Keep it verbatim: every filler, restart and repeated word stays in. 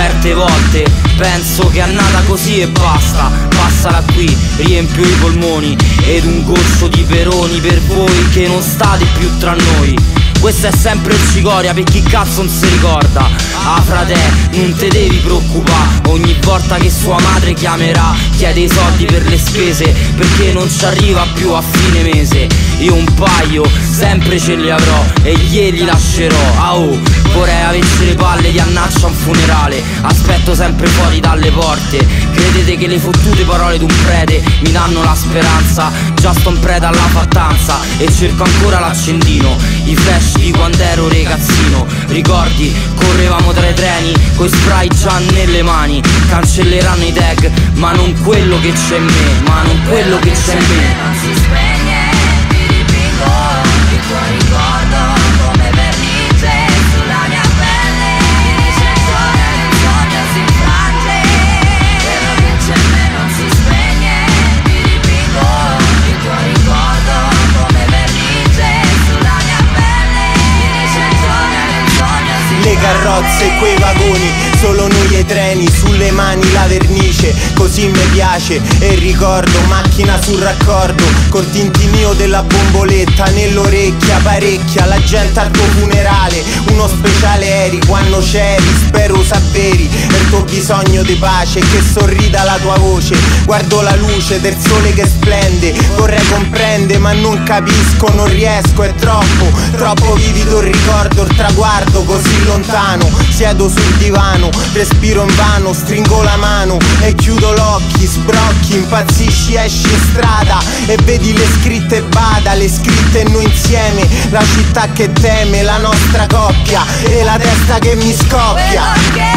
Certe volte penso che è nata così e basta. Passala qui, riempio i polmoni ed un goccio di Peroni per voi che non state più tra noi. Questa è sempre il Cicoria per chi cazzo non si ricorda. Ah frate, non te devi preoccupare, ogni volta che sua madre chiamerà chiede i soldi per le spese, perché non ci arriva più a fine mese. Io un paio sempre ce li avrò e glieli lascerò. Ah oh, vorrei averci le palle di annaccia a un funerale. Aspetto sempre fuori dalle porte. Credete che le fottute parole d'un prete mi danno la speranza? Già sto in preda alla fattanza e cerco ancora l'accendino. I flash di quando ero ragazzino, ricordi, correvamo tra i treni coi spray già nelle mani. Cancelleranno i tag, ma non quello che c'è in me, ma non quello che c'è in me. Non si spegne, ti dipingo il tuo ricordo come vernice sulla mia pelle. Il sensore del sogno si infrange, quello che c'è in me non si spegne. Ti dipingo il tuo ricordo come vernice sulla mia pelle. Il sensore del sogno si infrange, le carrozze e quei vagoni, solo noi e i treni, sulle mani la vernice, così mi piace e ricordo, macchina sul raccordo, col tintinio della bomboletta nell'orecchia parecchia, la gente al tuo funerale, uno speciale eri, quando c'eri, spero saperi, e il tuo bisogno di pace, che sorrida la tua voce, guardo la luce del sole che splende, vorrei comprende ma non capisco, non riesco, è troppo, troppo vivido il ricordo, il traguardo così lontano, siedo sul divano, respiro in vano, stringo la mano e chiudo l'occhi, sbrocchi, impazzisci, esci in strada e vedi le scritte, bada, le scritte noi insieme, la città che teme, la nostra coppia e la testa che mi scoppia.